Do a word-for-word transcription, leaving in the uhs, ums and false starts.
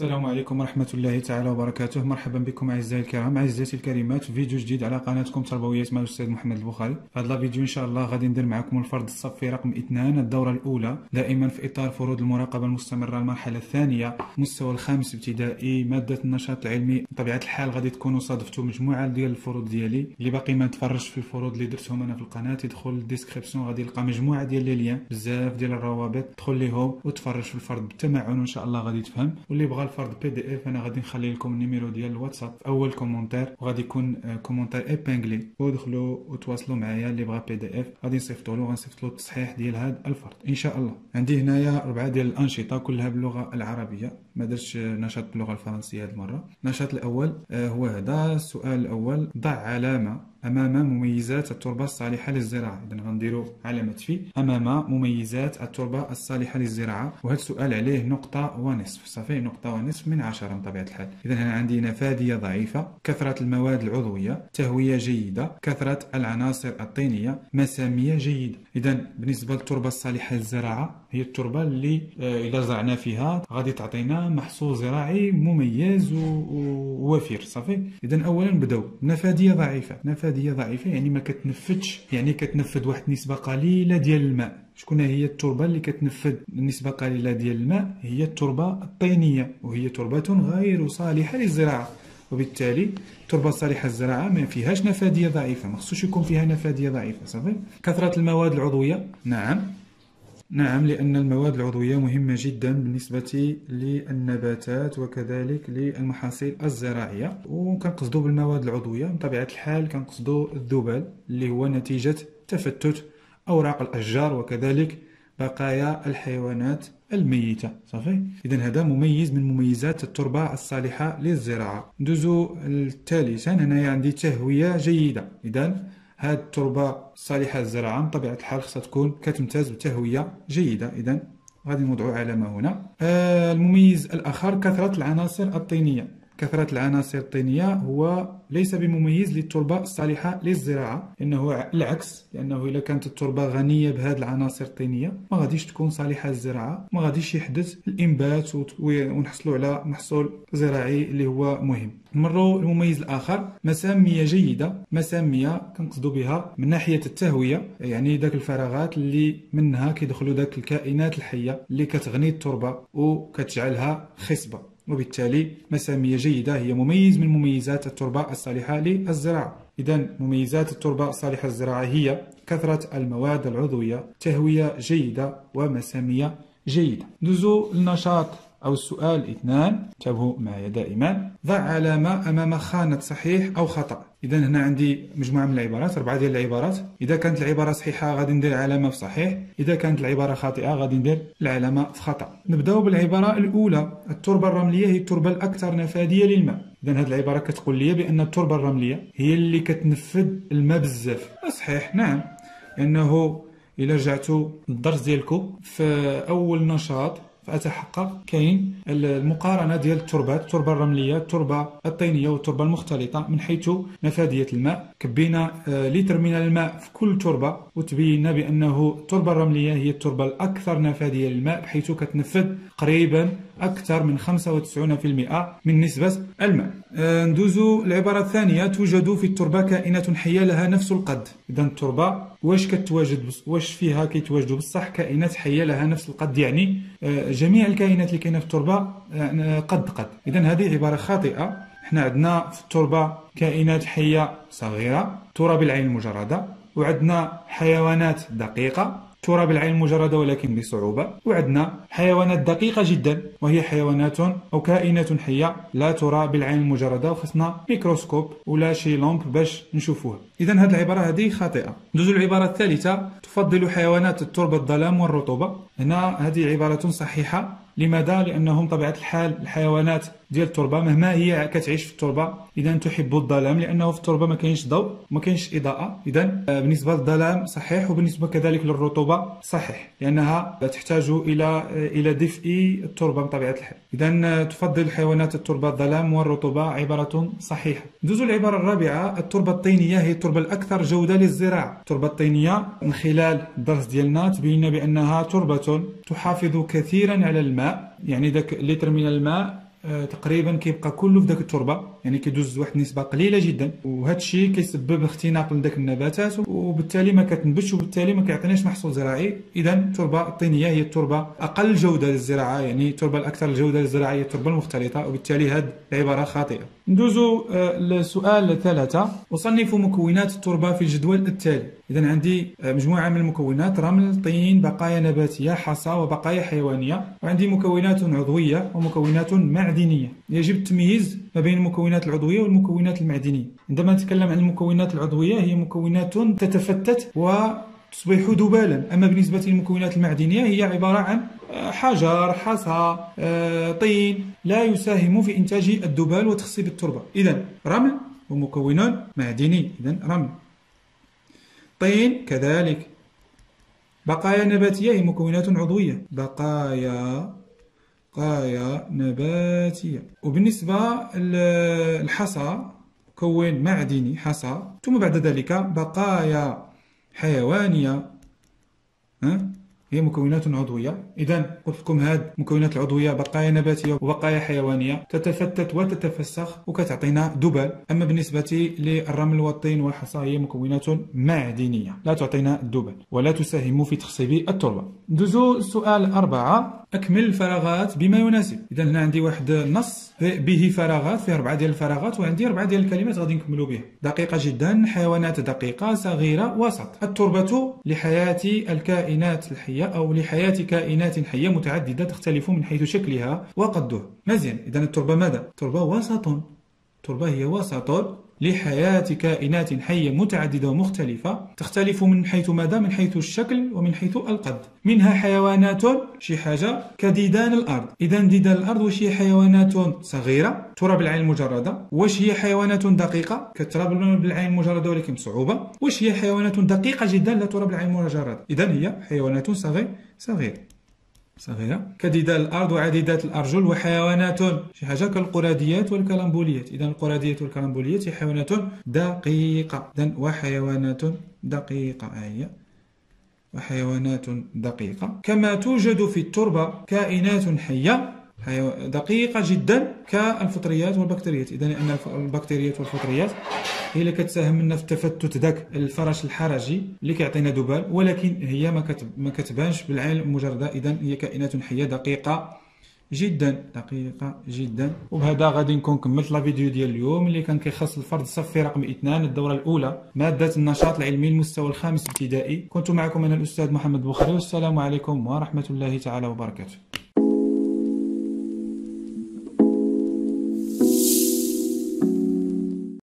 السلام عليكم ورحمة الله تعالى وبركاته. مرحبا بكم أعزائي الكرام، أعزائي الكريمات، في فيديو جديد على قناتكم تربويات مع الأستاذ محمد البخاري. في هذا الفيديو إن شاء الله غادي ندير معكم الفرض الصفي رقم اثنان الدورة الأولى، دائما في إطار فروض المراقبة المستمرة المرحلة الثانية مستوى الخامس ابتدائي، مادة النشاط العلمي. بطبيعة الحال غادي تكونوا صادفتوا مجموعة ديال الفروض ديالي، اللي باقي ما تفرجش في الفروض اللي درتهم أنا في القناة تدخل الديسكريبسيون غادي يلقى مجموعة ديال لي ليان، بزاف ديال الروابط، تدخل ليهم وتفرج في الفرض بالتمعن وإن شاء الله غادي تفهم. واللي بغى الفرض بي دي اف انا غادي نخلي لكم النيميرو ديال الواتساب في اول كومونتير، وغادي يكون كومونتير ايبانغلي، ودخلوا وتواصلوا معايا. اللي بغى بي دي اف غادي نصيفطوا له غنصيفط له التصحيح ديال هذا الفرض ان شاء الله. عندي هنايا ربعه ديال الانشطه كلها باللغه العربيه، ما درتش نشاط باللغه الفرنسيه هذه المره. النشاط الاول هو هذا، السؤال الاول: ضع علامه امام مميزات التربه الصالحه للزراعه. اذا غنديروا علامه في امام مميزات التربه الصالحه للزراعه، وهذا السؤال عليه نقطه ونصف، صافي نقطه ونصف من عشرة بطبيعه الحال. اذا هنا عندي نفاذيه ضعيفه، كثره المواد العضويه، تهويه جيده، كثره العناصر الطينيه، مساميه جيده. اذا بالنسبه للتربه الصالحه للزراعه، هي التربه اللي الا زرعنا فيها غادي تعطينا محصول زراعي مميز ووفير، صافي. اذا اولا نبداو نفاذيه ضعيفه. نفاذيه ضعيفه يعني ما كتنفذش، يعني كتنفذ واحد النسبه قليله ديال الماء. شكون هي التربه اللي كتنفذ النسبه قليله ديال الماء؟ هي التربه الطينيه، وهي تربه غير صالحه للزراعه، وبالتالي التربه الصالحه للزراعه ما فيهاش نفاذيه ضعيفه، ما خصوش يكون فيها نفاذيه ضعيفه، صافي. كثره المواد العضويه، نعم نعم، لأن المواد العضوية مهمة جدا بالنسبة للنباتات وكذلك للمحاصيل الزراعية. وكنقصدو بالمواد العضوية بطبيعة الحال كنقصدو الذبل، اللي هو نتيجة تفتت أوراق الأشجار وكذلك بقايا الحيوانات الميتة، صافي. إذا هذا مميز من مميزات التربة الصالحة للزراعة. ندوزو الثالثا، هنايا عندي تهوية جيدة. إذا هاد التربه الصالحه للزراعه بطبيعه الحال خصها تكون كتمتاز بتهويه جيده، اذا غادي نوضعوا علامه هنا. آه المميز الاخر كثره العناصر الطينيه. كثره العناصر الطينيه هو ليس بمميز للتربه الصالحه للزراعه، انه العكس، لانه الا كانت التربه غنيه بهذه العناصر الطينيه ما غاديش تكون صالحه للزراعه، ما غاديش يحدث الانبات ونحصلوا على محصول زراعي اللي هو مهم. نمروا المميز الاخر، مساميه جيده. مساميه كنقصدوا بها من ناحيه التهويه، يعني داك الفراغات اللي منها كيدخلوا داك الكائنات الحيه اللي كتغني التربه وكتجعلها خصبه، وبالتالي مسامية جيدة هي مميز من مميزات التربة الصالحة للزراعة. إذا مميزات التربة الصالحة للزراعة هي كثرة المواد العضوية، تهوية جيدة، ومسامية جيدة. ندوزو للنشاط أو السؤال اثنان، انتبهوا معايا دائما. ضع علامة أمام خانة صحيح أو خطأ. إذا هنا عندي مجموعة من العبارات، أربعة ديال العبارات. إذا كانت العبارة صحيحة غادي ندير علامة في صحيح، إذا كانت العبارة خاطئة غادي ندير العلامة في خطأ. نبداو بالعبارة الأولى، التربة الرملية هي التربة الأكثر نفاذية للماء. إذا هذه العبارة كتقول لي بأن التربة الرملية هي اللي كتنفذ الماء بزاف. صحيح، نعم، لأنه إلا رجعتوا الدرس ديالكم في أول نشاط اتحقق كاين المقارنه ديال التربات، التربه الرمليه، التربه الطينيه، والتربه المختلطه، من حيث نفاذيه الماء. كبينا لتر من الماء في كل تربه، وتبينا بانه التربه الرمليه هي التربه الاكثر نفاذيه للماء، بحيث كتنفذ قريبا اكثر من خمسة وتسعين بالمئة من نسبه الماء. ندوزو العباره الثانيه، توجد في التربه كائنات حيه لها نفس القد. اذا التربه واش كتواجد، واش فيها كيتواجدوا بصح كائنات حيه لها نفس القد، يعني جميع الكائنات اللي كاينه في التربه قد قد. اذا هذه عباره خاطئه. حنا عندنا في التربه كائنات حيه صغيره ترى بالعين المجرده، وعندنا حيوانات دقيقه ترى بالعين المجردة ولكن بصعوبة، وعندنا حيوانات دقيقة جدا وهي حيوانات أو كائنات حية لا ترى بالعين المجردة، وخصنا ميكروسكوب ولا شي لامب باش نشوفوها. إذا هذه العبارة هذه خاطئة. ندوزو العبارة الثالثة، تفضل حيوانات التربة الظلام والرطوبة. هنا هذه عبارة صحيحة. لماذا؟ لأنهم بطبيعة الحال الحيوانات ديال التربة مهما هي كتعيش في التربة إذا تحب الظلام، لأنه في التربة ما كاينش ضوء، ما كاينش إضاءة. إذا بالنسبة للظلام صحيح، وبالنسبة كذلك للرطوبة صحيح، لأنها تحتاج إلى إلى دفء التربة بطبيعة الحال. إذا تفضل حيوانات التربة الظلام والرطوبة عبارة صحيحة. ندوزو العبارة الرابعة، التربة الطينية هي التربة الأكثر جودة للزراعة. التربة الطينية من خلال الدرس ديالنا تبين بأنها تربة تحافظ كثيرا على الماء، يعني داك لتر من الماء تقريبا كيبقى كله في داك التربه، يعني كيدوز واحد النسبه قليله جدا، وهذا الشيء كيسبب اختناق لداك النباتات، وبالتالي ما كتنبتش، وبالتالي ما كيعطيناش محصول زراعي. اذا التربه الطينيه هي التربه اقل جوده للزراعه، يعني التربه الاكثر جوده للزراعه هي التربه المختلطه، وبالتالي هذه العباره خاطئه. ندوزو لسؤال ثلاثة، أصنف مكونات التربة في الجدول التالي. إذا عندي مجموعة من المكونات: رمل، طين، بقايا نباتية، حصى، وبقايا حيوانية، وعندي مكونات عضوية ومكونات معدنية. يجب التمييز ما بين المكونات العضوية والمكونات المعدنية. عندما نتكلم عن المكونات العضوية هي مكونات تتفتت وتصبح دبالا، أما بالنسبة للمكونات المعدنية هي عبارة عن حجر، حصى، طين، لا يساهم في إنتاج الدبال وتخصيب التربة. إذا رمل ومكون معدني، إذا رمل. طين كذلك. بقايا نباتية هي مكونات عضوية، بقايا بقايا نباتية. وبالنسبة للحصى مكون معدني حصى، ثم بعد ذلك بقايا حيوانية ها؟ هي مكونات عضوية. إذا قلت لكم هاد المكونات العضوية بقايا نباتية وبقايا حيوانية تتفتت وتتفسخ وكتعطينا دبل، أما بالنسبة للرمل والطين والحصى هي مكونات معدنية لا تعطينا الدبل ولا تساهم في تخصيب التربة. ندوزو سؤال أربعة، أكمل الفراغات بما يناسب. إذا هنا عندي واحد النص به فراغات، فيه أربعة ديال الفراغات وعندي أربعة ديال الكلمات غادي نكملوا بها. دقيقة جدا، حيوانات دقيقة، صغيرة، وسط. التربة لحياة الكائنات الحية أو لحياة كائنات حية متعددة تختلف من حيث شكلها وقدها. مزيان، إذا التربة ماذا؟ التربة وسط، التربة هي وسط لحياة كائنات حية متعددة ومختلفة، تختلف من حيث ماذا؟ من حيث الشكل ومن حيث القد. منها حيوانات شي حاجة كديدان الأرض. إذا ديدان الأرض واش هي حيوانات صغيرة ترى بالعين المجردة؟ واش هي حيوانات دقيقة كترى بالعين المجردة ولكن بصعوبة؟ واش هي حيوانات دقيقة جدا لا ترى بالعين المجردة؟ إذا هي حيوانات صغيرة صغيرة صغيرة كديدان الأرض وعديدات الأرجل، وحيوانات شي حاجة كالقراديات والكلامبوليات. إذا القراديات والكلامبوليات هي حيوانات دقيقة. إذا وحيوانات دقيقة أهي وحيوانات دقيقة. كما توجد في التربة كائنات حية دقيقة جدا كالفطريات والبكتيريات. إذا أن البكتيريات والفطريات هي اللي كتساهم لنا في تفتت داك الفرش الحرجي اللي كيعطينا دبال، ولكن هي ما ما كتبانش بالعين المجردة. إذا هي كائنات حية دقيقة جدا دقيقة جدا. وبهذا غادي نكون كملت لا فيديو ديال اليوم اللي كان كيخص الفرد الصفي رقم اثنان الدورة الأولى، مادة النشاط العلمي المستوى الخامس ابتدائي. كنت معكم أنا الأستاذ محمد البخاري، والسلام عليكم ورحمة الله تعالى وبركاته.